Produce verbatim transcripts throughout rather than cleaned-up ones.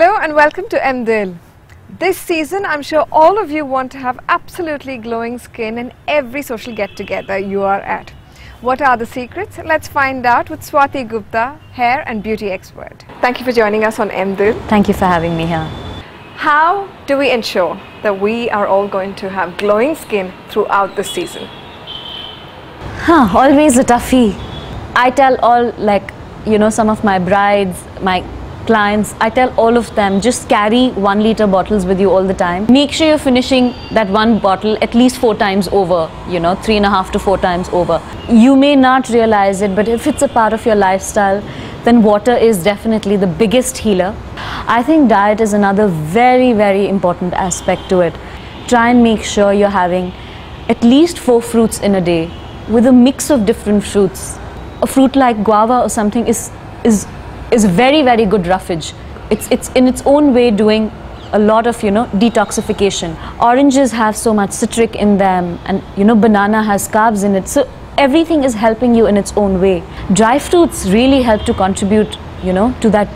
Hello and welcome to MDhil. This season, I'm sure all of you want to have absolutely glowing skin in every social get-together you are at. What are the secrets? Let's find out with Swati Gupta, hair and beauty expert. Thank you for joining us on MDhil. Thank you for having me here. How do we ensure that we are all going to have glowing skin throughout the season? Huh, always a toughie. I tell all, like, you know, some of my brides, my clients, I tell all of them, just carry one liter bottles with you all the time. Make sure you're finishing that one bottle at least four times over, you know, three and a half to four times over. You may not realize it, but if it's a part of your lifestyle, then water is definitely the biggest healer. I think diet is another very, very important aspect to it. Try and make sure you're having at least four fruits in a day with a mix of different fruits. A fruit like guava or something is is is very, very good roughage. It's it's in its own way doing a lot of, you know, detoxification. Oranges have so much citric in them, and, you know, banana has carbs in it. So everything is helping you in its own way. Dry fruits really help to contribute, you know, to that,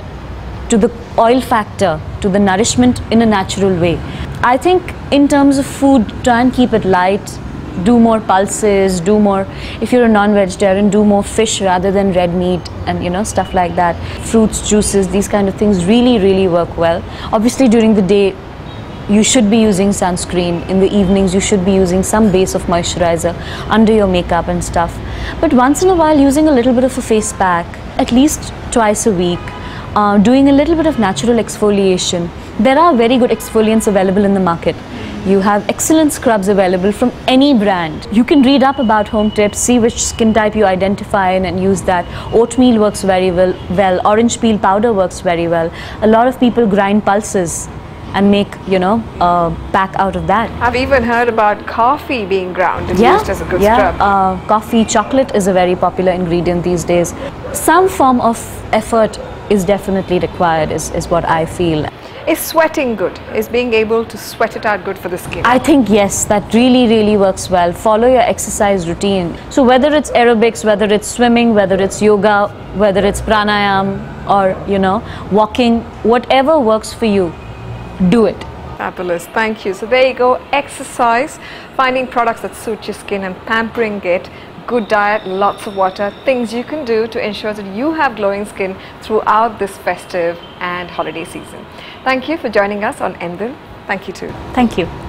to the oil factor, to the nourishment in a natural way. I think in terms of food, try and keep it light. Do more pulses, do more, if you're a non-vegetarian, do more fish rather than red meat and, you know, stuff like that. Fruits, juices, these kind of things really, really work well. Obviously, during the day, you should be using sunscreen. In the evenings, you should be using some base of moisturizer under your makeup and stuff. But once in a while, using a little bit of a face pack, at least twice a week, uh, doing a little bit of natural exfoliation. There are very good exfoliants available in the market. You have excellent scrubs available from any brand. You can read up about home tips, see which skin type you identify in and use that. Oatmeal works very well, well. Orange peel powder works very well. A lot of people grind pulses and make, you know, a pack out of that. I've even heard about coffee being ground and yeah, used as a good yeah. scrub. Uh, coffee, chocolate is a very popular ingredient these days. Some form of effort is definitely required is, is what I feel. Is sweating good? Is being able to sweat it out good for the skin? I think yes, that really, really works well. Follow your exercise routine. So whether it's aerobics, whether it's swimming, whether it's yoga, whether it's pranayam or, you know, walking, whatever works for you, do it. Fabulous, thank you. So there you go, exercise, finding products that suit your skin and pampering it. Good diet, lots of water, things you can do to ensure that you have glowing skin throughout this festive and holiday season. Thank you for joining us on MDhil. Thank you too. Thank you.